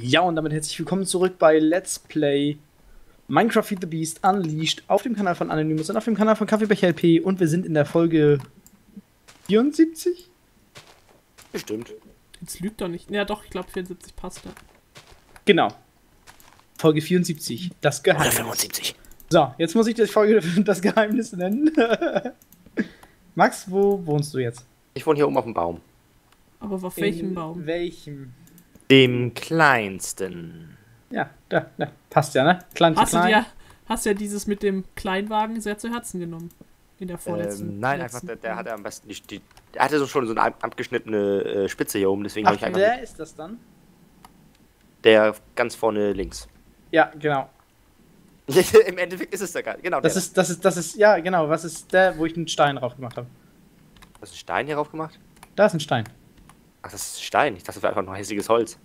Ja, und damit herzlich willkommen zurück bei Let's Play Minecraft Feed the Beast Unleashed auf dem Kanal von Anonymous und auf dem Kanal von Kaffeebecher LP, und wir sind in der Folge 74? Bestimmt. Jetzt lügt doch nicht. Ja doch, ich glaube 74 passt da. Genau. Folge 74, das Geheimnis. Oder 75. So, jetzt muss ich die Folge das Geheimnis nennen. Max, wo wohnst du jetzt? Ich wohne hier oben auf dem Baum. Aber auf welchem Baum? Welchem? Dem kleinsten. Ja, da, passt ja, ne? Hast ja dieses mit dem Kleinwagen sehr zu Herzen genommen. In der vorletzten. Nein, einfach, der hatte am besten der hatte so schon so eine abgeschnittene Spitze hier oben, deswegen habe ich einfach. Wer ist das dann? Der ganz vorne links. Ja, genau. Im Endeffekt ist es da gar nicht. Genau, ja, genau. Was ist der, wo ich einen Stein drauf gemacht habe? Hast du einen Stein hier drauf gemacht? Da ist ein Stein. Ach, das ist Stein. Ich dachte, das wäre einfach nur hässliches Holz.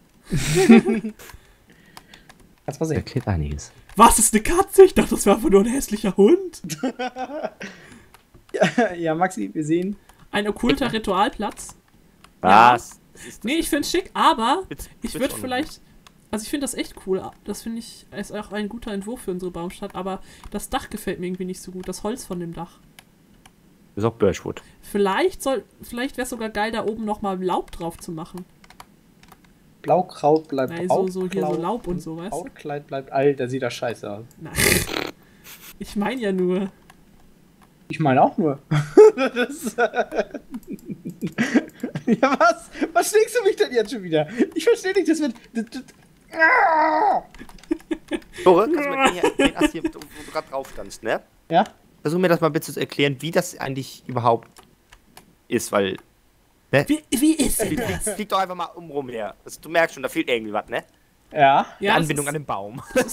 Kannst mal sehen. Erklärt einiges. Was, ist eine Katze? Ich dachte, das wäre einfach nur ein hässlicher Hund. ja, Maxi, wir sehen. Ein okkulter Ritualplatz. Was? Ja. Nee, ich finde es schick, aber ich würde vielleicht. Also ich finde das echt cool. Das finde ich, ist auch ein guter Entwurf für unsere Baumstadt, aber das Dach gefällt mir irgendwie nicht so gut. Das Holz von dem Dach. Das ist auch Birchwood. Vielleicht wäre es sogar geil, da oben nochmal Laub drauf zu machen. Blaukraut bleibt auch. So hier so Laub und sowas. Brautkleid bleibt alt, da sieht das scheiße aus. Nein. Ich meine ja nur. Ich meine auch nur. Ja, was? Was schlägst du mich denn jetzt schon wieder? Ich verstehe nicht, das wird. Tore, kannst du mir den Ast hier, wo du gerade drauf standst, ne? Ja. Versuch mir das mal bitte zu erklären, wie das eigentlich überhaupt ist, weil. Ne? Wie ist denn das? Flieg doch einfach mal rum her. Du merkst schon, da fehlt irgendwie was, ne? Ja. Die Anbindung an den Baum. Das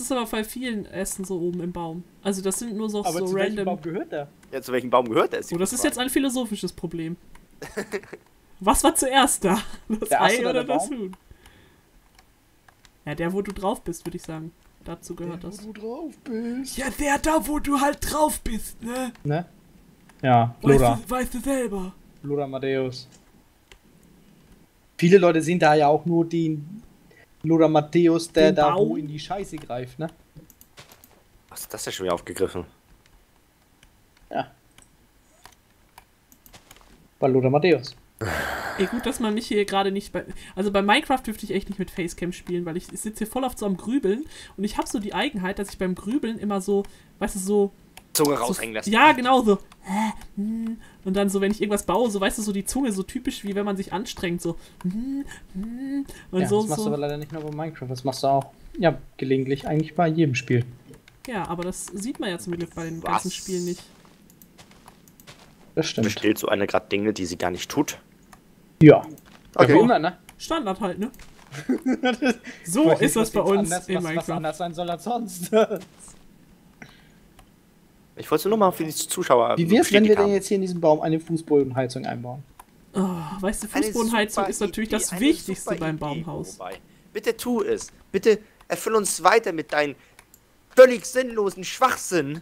ist aber bei vielen Ästen so oben im Baum. Also, das sind nur so random. Aber zu welchem Baum gehört der? Ja, zu welchem Baum gehört der? Oh, das ist jetzt ein philosophisches Problem. Was war zuerst da? Das Ei oder das Huhn? Ja, der, wo du drauf bist, würde ich sagen. Dazu gehört das. Der, wo du drauf bist. Ja, der da, wo du halt drauf bist, ne? Ne? Ja, Lothar. Weißt du selber. Lothar Matthäus. Viele Leute sehen da ja auch nur den Lothar Matthäus, der da wo in die Scheiße greift, ne? Was ist das denn schon wieder aufgegriffen? Ja. Bei Lothar Matthäus. Ey, gut, dass man mich hier gerade nicht bei... Also bei Minecraft dürfte ich echt nicht mit Facecam spielen, weil ich sitze hier voll oft so am Grübeln und ich habe so die Eigenheit, dass ich beim Grübeln immer so, weißt du, so... Zunge raushängen lassen. Ja, genau, so... Und dann so, wenn ich irgendwas baue, so, weißt du, so die Zunge, so typisch, wie wenn man sich anstrengt, so... Und ja, so, das machst du aber leider nicht nur bei Minecraft, das machst du auch, ja, gelegentlich eigentlich bei jedem Spiel. Ja, aber das sieht man ja zum Glück bei den ganzen Spielen nicht. Das stimmt. Bestellst du eine gerade Dinge, die sie gar nicht tut? Ja. Okay. Immer, ne? Standard halt, ne? So ist nicht, das bei uns anders, in Minecraft. Was anders sein soll als sonst. Ich wollte nur mal für die Zuschauer... Wie wär's, wenn wir denn jetzt hier in diesem Baum eine Fußbodenheizung einbauen? Oh, weißt du, Fußbodenheizung ist natürlich Idee, das Wichtigste beim Baumhaus. Wobei. Bitte tu es. Bitte erfüll uns weiter mit deinem völlig sinnlosen Schwachsinn.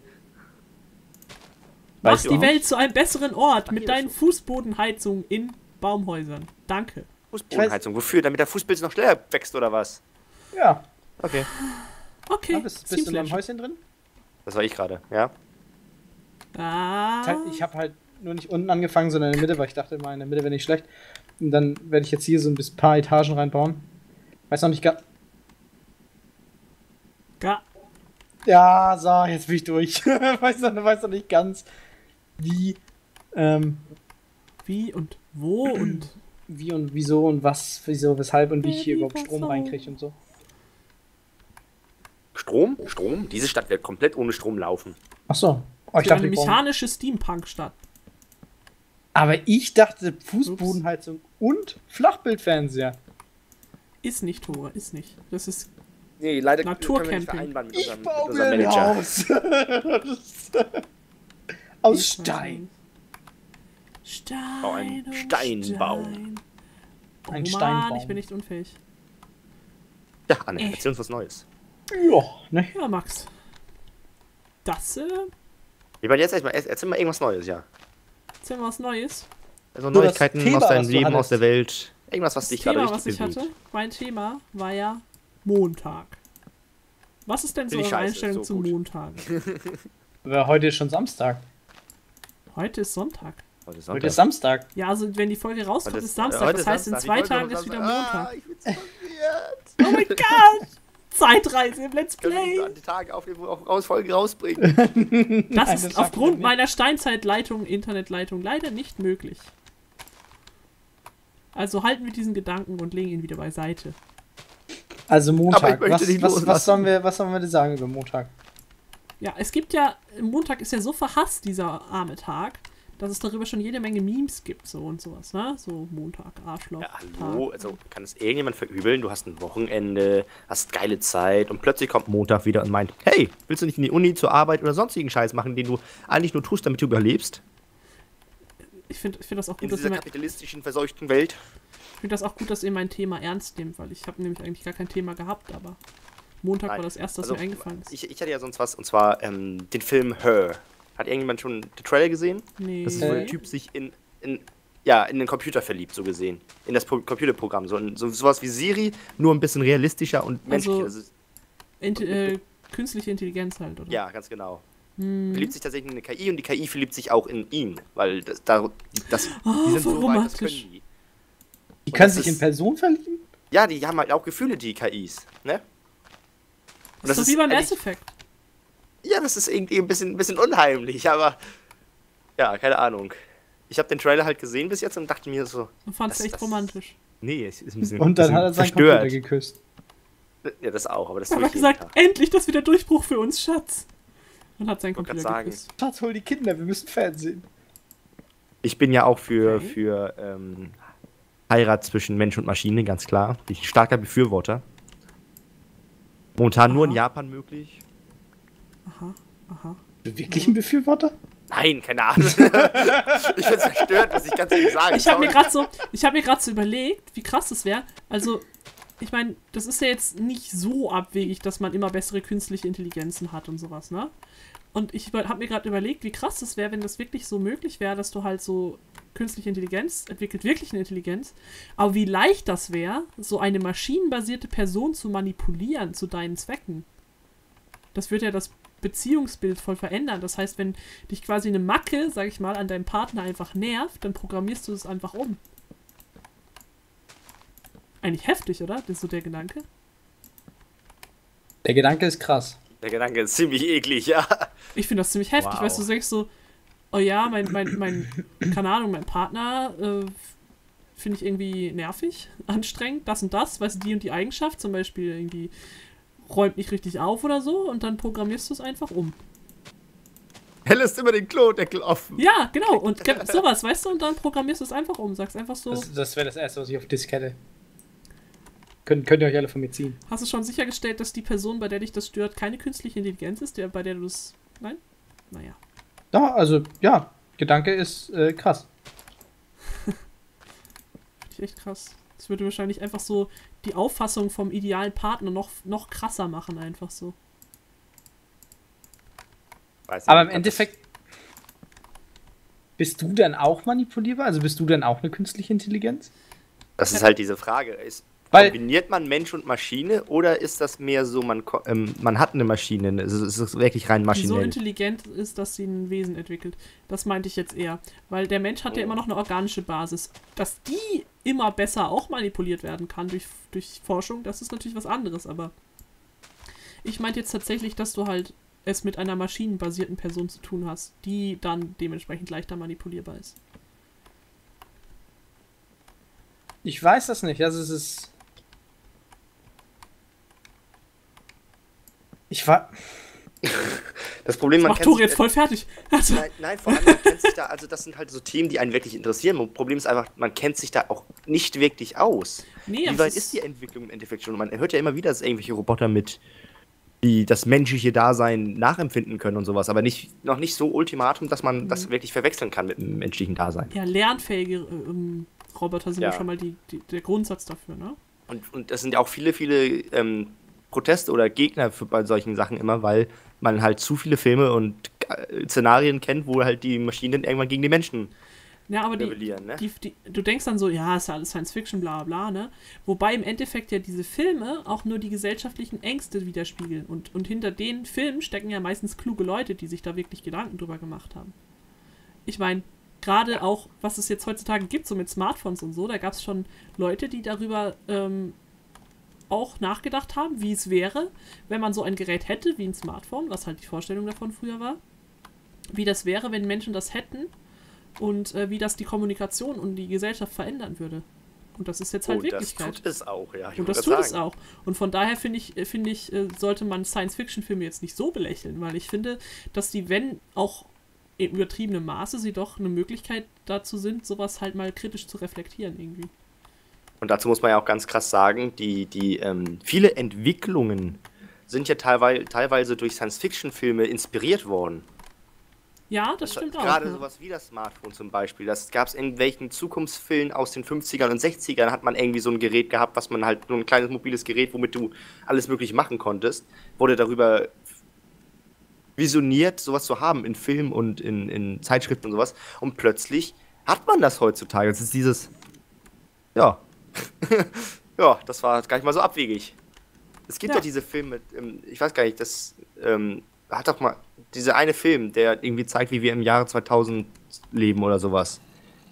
Mach die Welt zu einem besseren Ort mit deinen Fußbodenheizungen in Baumhäusern. Danke. Fußbodenheizung, wofür? Damit der Fußpilz noch schneller wächst oder was? Ja. Okay. Okay. Bist du in deinem Häuschen drin? Das war ich gerade, ja. Ah. Ich habe halt nur nicht unten angefangen, sondern in der Mitte, weil ich dachte immer, in der Mitte wäre nicht schlecht. Und dann werde ich jetzt hier so ein paar Etagen reinbauen. Weiß noch nicht gar... Ja, so, jetzt bin ich durch. Weiß noch nicht ganz... Wie und wo und wie und wieso und was, wieso, weshalb und wie ich hier überhaupt Strom reinkriege und so. Strom? Strom? Diese Stadt wird komplett ohne Strom laufen. Ach so. Oh, ich dachte, eine mechanische Steampunk-Stadt. Aber ich dachte Fußbodenheizung und Flachbildfernseher. Ist nicht, Tore, ist nicht. Das ist... Nee, leider Naturcamping. Ich baue mir ein Haus. Aus Stein. Ein Steinbau. Ein Steinbau. Ich bin nicht unfähig. Ja, Anne, erzähl uns was Neues. Ja, ne? Ja, Max. Das, Ich meine, jetzt erzähl mal irgendwas Neues, ja. Erzähl mal was Neues. Also Neuigkeiten aus deinem Leben, aus der Welt. Irgendwas, was dich gerade richtig bewegt. Was ich hatte, mein Thema war ja Montag. Was ist denn so eure Einstellung zum Montag? Heute ist schon Samstag. Heute ist Sonntag. Heute ist Samstag. Ja, also wenn die Folge rauskommt, ist Samstag. Das heißt, in 2 Tagen ist wieder Montag. Ich bin so verwirrt. Oh mein Gott! Zeitreise im Let's Play! An den Tagen auf Folgen rausbringen. Das ist aufgrund meiner Steinzeitleitung, Internetleitung leider nicht möglich. Also halten wir diesen Gedanken und legen ihn wieder beiseite. Also Montag. Was sollen wir denn sagen über Montag? Ja, es gibt ja, Montag ist ja so verhasst, dieser arme Tag, dass es darüber schon jede Menge Memes gibt, so und sowas, ne? So Montag, Arschloch. Ja, hallo, also kann es irgendjemand verübeln? Du hast ein Wochenende, hast geile Zeit und plötzlich kommt Montag wieder und meint, hey, willst du nicht in die Uni, zur Arbeit oder sonstigen Scheiß machen, den du eigentlich nur tust, damit du überlebst? Ich find das auch gut, in dieser kapitalistischen, verseuchten Welt. Ich finde das auch gut, dass ihr mein Thema ernst nehmt, weil ich habe nämlich eigentlich gar kein Thema gehabt, aber Montag war das erste, was mir eingefallen ist. Ich hatte ja sonst was, und zwar den Film Her. Hat irgendjemand schon den Trailer gesehen? Nee. Das ist, wo der Typ sich in den Computer verliebt, so gesehen. In das Computerprogramm. Sowas wie Siri, nur ein bisschen realistischer und menschlicher. Also, künstliche Intelligenz halt, oder? Ja, ganz genau. Verliebt sich tatsächlich in eine KI und die KI verliebt sich auch in ihn, weil die sind so weit, das können die. Die kann sich in Person verlieben? Ja, die haben halt auch Gefühle, die KIs, ne? Und das ist wie bei Mass Effect. Ja, das ist irgendwie ein bisschen unheimlich, aber ja, keine Ahnung. Ich habe den Trailer halt gesehen bis jetzt und dachte mir so... Und fand es echt romantisch. Nee, es ist ein bisschen Und dann bisschen hat er seinen verstört. Computer geküsst. Ja, das auch, aber das ist nicht gesagt, endlich, das wird der Durchbruch für uns, Schatz. Und hat seinen Computer geküsst. Schatz, hol die Kinder, wir müssen Fernsehen. Ich bin ja auch für Heirat zwischen Mensch und Maschine, ganz klar. Ich bin ein starker Befürworter. Momentan nur in Japan möglich. Aha. Wirklich ein Befürworter? Nein, keine Ahnung. Ich bin zerstört, was ich ganz ehrlich sage. Ich habe mir gerade so überlegt, wie krass das wäre. Also, ich meine, das ist ja jetzt nicht so abwegig, dass man immer bessere künstliche Intelligenzen hat und sowas, ne? Und ich habe mir gerade überlegt, wie krass das wäre, wenn das wirklich so möglich wäre, dass du halt so künstliche Intelligenz entwickelt, wirklich eine Intelligenz. Aber wie leicht das wäre, so eine maschinenbasierte Person zu manipulieren zu deinen Zwecken. Das wird ja das Beziehungsbild voll verändern. Das heißt, wenn dich quasi eine Macke, sag ich mal, an deinem Partner einfach nervt, dann programmierst du es einfach um. Eigentlich heftig, oder? Das ist so der Gedanke. Der Gedanke ist krass. Der Gedanke ist ziemlich eklig, ja. Ich finde das ziemlich heftig, wow. Weißt du, denkst so, oh ja, keine Ahnung, mein Partner finde ich irgendwie nervig, anstrengend, das und das, weißt du, die und die Eigenschaft, zum Beispiel irgendwie räumt nicht richtig auf oder so, und dann programmierst du es einfach um. Er lässt immer den Klodeckel offen. Ja, genau, und sowas, weißt du, und dann programmierst du es einfach um, sagst einfach so. Das wäre das Erste, was ich auf Disk hätte. Könnt ihr euch alle von mir ziehen. Hast du schon sichergestellt, dass die Person, bei der dich das stört, keine künstliche Intelligenz ist, bei der du es... Nein? Naja. Ja, also, ja, Gedanke ist krass. Finde ich echt krass. Das würde wahrscheinlich einfach so die Auffassung vom idealen Partner noch krasser machen, einfach so. Weiß nicht, aber im Endeffekt bist du dann auch manipulierbar? Also bist du dann auch eine künstliche Intelligenz? Das ist halt diese Frage, kombiniert man Mensch und Maschine oder ist das mehr so, man hat eine Maschine, es ist wirklich rein maschinell? Die so intelligent ist, dass sie ein Wesen entwickelt. Das meinte ich jetzt eher. Weil der Mensch hat ja immer noch eine organische Basis. Dass die immer besser auch manipuliert werden kann durch Forschung, das ist natürlich was anderes. Aber ich meinte jetzt tatsächlich, dass du halt es mit einer maschinenbasierten Person zu tun hast, die dann dementsprechend leichter manipulierbar ist. Ich weiß das nicht. Also es ist... Das Problem, man kennt Tori jetzt voll fertig. Also. Nein, vor allem, man kennt sich da, also das sind halt so Themen, die einen wirklich interessieren. Das Problem ist einfach, man kennt sich da auch nicht wirklich aus. Nee, wie weit ist die Entwicklung im Endeffekt schon? Man hört ja immer wieder, dass irgendwelche Roboter die das menschliche Dasein nachempfinden können und sowas, aber noch nicht so ultimatum, dass man das wirklich verwechseln kann mit dem menschlichen Dasein. Ja, lernfähige Roboter sind ja schon mal der Grundsatz dafür, ne? Und das sind ja auch viele Proteste oder Gegner bei solchen Sachen immer, weil man halt zu viele Filme und Szenarien kennt, wo halt die Maschinen irgendwann gegen die Menschen Ja, aber rebellieren, ne? Du denkst dann so, ja, ist ja alles Science Fiction, bla bla, ne? Wobei im Endeffekt ja diese Filme auch nur die gesellschaftlichen Ängste widerspiegeln. Und hinter den Filmen stecken ja meistens kluge Leute, die sich da wirklich Gedanken drüber gemacht haben. Ich meine, gerade auch, was es jetzt heutzutage gibt, so mit Smartphones und so, da gab es schon Leute, die darüber auch nachgedacht haben, wie es wäre, wenn man so ein Gerät hätte, wie ein Smartphone, was halt die Vorstellung davon früher war. Wie das wäre, wenn Menschen das hätten und wie das die Kommunikation und die Gesellschaft verändern würde. Und das ist jetzt halt Wirklichkeit. Und das tut es auch, ja. Und das tut es auch. Und von daher finde ich, sollte man Science-Fiction-Filme jetzt nicht so belächeln, weil ich finde, dass die, wenn auch in übertriebenem Maße, sie doch eine Möglichkeit dazu sind, sowas halt mal kritisch zu reflektieren irgendwie. Und dazu muss man ja auch ganz krass sagen, viele Entwicklungen sind ja teilweise durch Science-Fiction-Filme inspiriert worden. Ja, das stimmt auch. Gerade sowas wie das Smartphone zum Beispiel. Das gab es in welchen Zukunftsfilmen aus den 50ern und 60ern, hat man irgendwie so ein Gerät gehabt, was man halt, nur ein kleines mobiles Gerät, womit du alles mögliche machen konntest, wurde darüber visioniert, sowas zu haben in Filmen und in Zeitschriften und sowas. Und plötzlich hat man das heutzutage. Das ist dieses, ja, ja, das war gar nicht mal so abwegig. Es gibt ja diese Filme, ich weiß gar nicht, das hat doch mal... Dieser eine Film, der irgendwie zeigt, wie wir im Jahre 2000 leben oder sowas.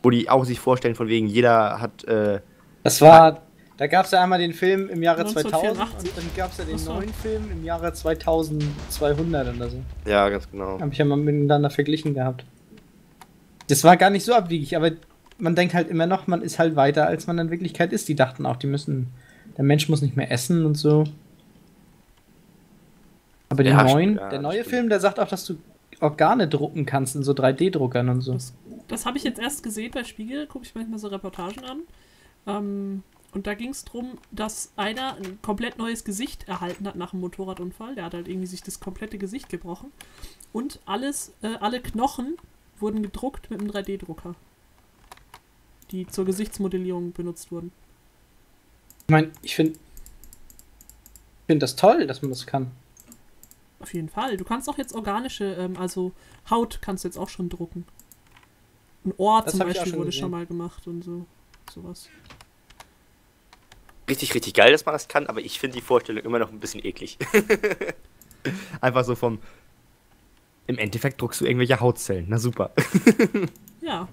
Wo die auch sich vorstellen, von wegen jeder hat... da gab es ja einmal den Film im Jahre 2000 und dann gab es ja den neuen Film im Jahre 2200 oder so. Ja, ganz genau. Habe ich ja mal miteinander verglichen gehabt. Das war gar nicht so abwegig, aber man denkt halt immer noch, man ist halt weiter, als man in Wirklichkeit ist. Die dachten auch, der Mensch muss nicht mehr essen und so. Aber ja, der neue Film, der sagt auch, dass du Organe drucken kannst in so 3D-Druckern und so. Das habe ich jetzt erst gesehen bei Spiegel, gucke ich manchmal so Reportagen an. Und da ging es darum, dass einer ein komplett neues Gesicht erhalten hat nach einem Motorradunfall. Der hat halt irgendwie sich das komplette Gesicht gebrochen. Und alle Knochen wurden gedruckt mit einem 3D-Drucker, die zur Gesichtsmodellierung benutzt wurden. Ich meine, ich finde das toll, dass man das kann. Auf jeden Fall. Du kannst auch jetzt organische, also Haut kannst du jetzt auch schon drucken. Ein Ohr zum Beispiel wurde schon mal gemacht und so. Sowas. Richtig, richtig geil, dass man das kann, aber ich finde die Vorstellung immer noch ein bisschen eklig. Einfach so im Endeffekt druckst du irgendwelche Hautzellen. Na super. Ja.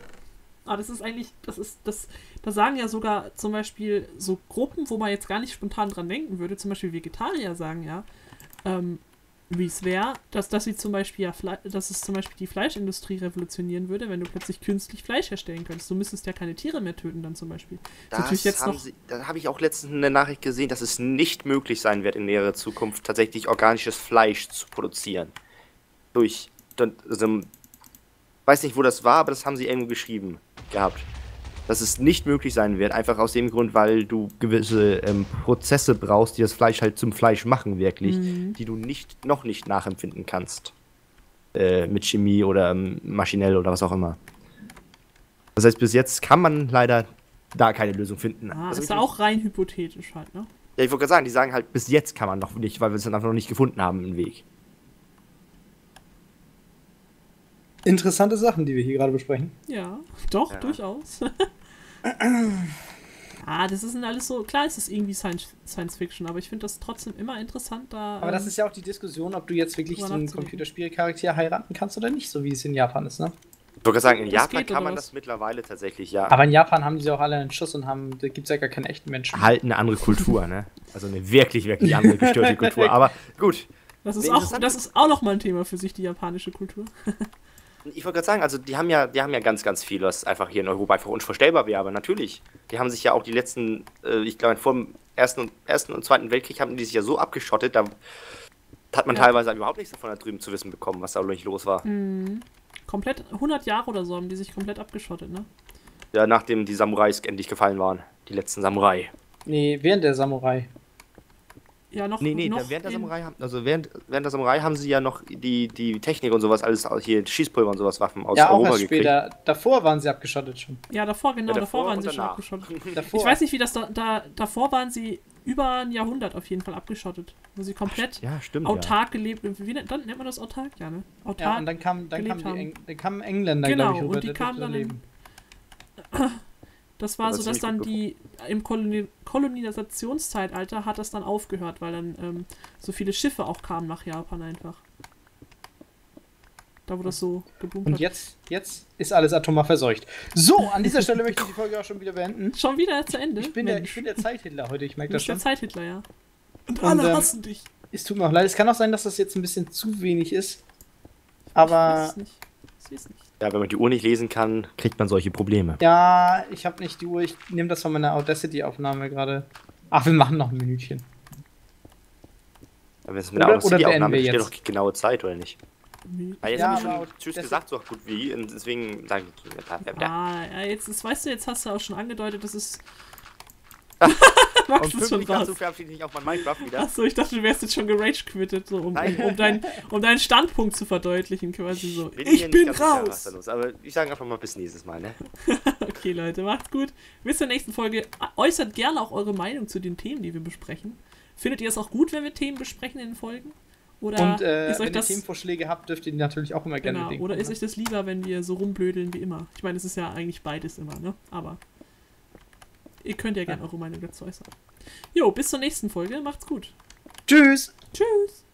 Aber das ist eigentlich, das sagen ja sogar zum Beispiel so Gruppen, wo man jetzt gar nicht spontan dran denken würde, zum Beispiel Vegetarier sagen ja, wie es wäre, dass es zum Beispiel die Fleischindustrie revolutionieren würde, wenn du plötzlich künstlich Fleisch herstellen könntest. Du müsstest ja keine Tiere mehr töten dann zum Beispiel. Da habe ich auch letztens eine Nachricht gesehen, dass es nicht möglich sein wird in näherer Zukunft tatsächlich organisches Fleisch zu produzieren. Weiß nicht, wo das war, aber das haben sie irgendwo geschrieben gehabt. Dass es nicht möglich sein wird, einfach aus dem Grund, weil du gewisse Prozesse brauchst, die das Fleisch halt zum Fleisch machen, wirklich, die du noch nicht nachempfinden kannst. Mit Chemie oder maschinell oder was auch immer. Das heißt, bis jetzt kann man leider da keine Lösung finden. Ah, das ist ja auch rein hypothetisch halt, ne? Ja, ich wollte gerade sagen, die sagen halt, bis jetzt kann man noch nicht, weil wir es dann einfach noch nicht gefunden haben, einen Weg. Interessante Sachen, die wir hier gerade besprechen. Ja, doch, ja, durchaus. Das ist alles so, klar ist es irgendwie Science-Fiction, aber ich finde das trotzdem immer interessant da. Aber das ist ja auch die Diskussion, ob du jetzt wirklich so einen Computerspielcharakter heiraten kannst oder nicht, so wie es in Japan ist, ne? Ich würde sagen, in Japan kann man das mittlerweile tatsächlich, ja. Aber in Japan haben die ja auch alle einen Schuss und da gibt es ja gar keinen echten Menschen. Halt eine andere Kultur, ne? Also eine wirklich, wirklich andere gestörte Kultur, aber gut. Das ist auch nochmal ein Thema für sich, die japanische Kultur. Ich wollte gerade sagen, also die haben ja ganz, ganz viel, was einfach hier in Europa einfach unvorstellbar wäre, aber natürlich. Die haben sich ja auch die letzten, ich glaube, vor dem Ersten und Zweiten Weltkrieg haben die sich ja so abgeschottet, da hat man teilweise überhaupt nichts davon da drüben zu wissen bekommen, was da nicht los war. Mhm. Komplett 100 Jahre oder so haben die sich komplett abgeschottet, ne? Ja, nachdem die Samurais endlich gefallen waren, die letzten Samurai. Nee, während der Samurai. Ja, während der Samurai haben sie ja noch die Technik und sowas, alles hier Schießpulver und sowas, Waffen aus Europa gekriegt. Ja, auch später. Davor waren sie abgeschottet schon. Ja, davor waren sie schon abgeschottet. Ich weiß nicht, wie das davor waren sie über ein Jahrhundert auf jeden Fall abgeschottet. Wo sie komplett autark gelebt haben. Dann nennt man das autark, ja, ne? Autark, ja, und dann kamen Engländer, glaube ich, rüber. Genau, und die kamen dann Das war so, dass dann die, im Kolonisationszeitalter hat das dann aufgehört, weil dann so viele Schiffe auch kamen nach Japan einfach. Da, wo das so geboomt hat. Und jetzt ist alles atomar verseucht. So, an dieser Stelle möchte ich die Folge auch schon wieder beenden. Schon wieder zu Ende? Ich bin der Zeithitler heute, ich merke das schon. Du bist der Zeithitler, ja. Und alle hassen dich. Es tut mir auch leid. Es kann auch sein, dass das jetzt ein bisschen zu wenig ist. Aber... Ich weiß nicht. Ich weiß nicht. Ja, wenn man die Uhr nicht lesen kann, kriegt man solche Probleme. Ja, ich habe nicht die Uhr. Ich nehme das von meiner Audacity-Aufnahme gerade. Ach, wir machen noch ein Minütchen. Aber wenn es mit einer Audacity-Aufnahme steht, doch genaue Zeit, oder nicht? Ah, jetzt ja, habe ich schon tschüss gesagt, so gut wie. Und deswegen sage ich... Ah, ja, jetzt, weißt du, jetzt hast du auch schon angedeutet, dass es... Max ist schon raus. Achso, ich dachte, du wärst jetzt schon gerage-quittet, so, um deinen Standpunkt zu verdeutlichen, quasi so. Ich bin raus! Klar, los, aber ich sage einfach mal bis nächstes Mal, ne? Okay, Leute, macht's gut. Bis zur nächsten Folge. Äußert gerne auch eure Meinung zu den Themen, die wir besprechen. Findet ihr es auch gut, wenn wir Themen besprechen in den Folgen? Oder und ist euch wenn ihr Themenvorschläge habt, dürft ihr die natürlich auch immer gerne denken. Oder ist euch das lieber, wenn wir so rumblödeln wie immer? Ich meine, es ist ja eigentlich beides immer, ne? Aber... Ihr könnt ja gerne eure Meinung dazu äußern. Jo, bis zur nächsten Folge. Macht's gut. Tschüss. Tschüss.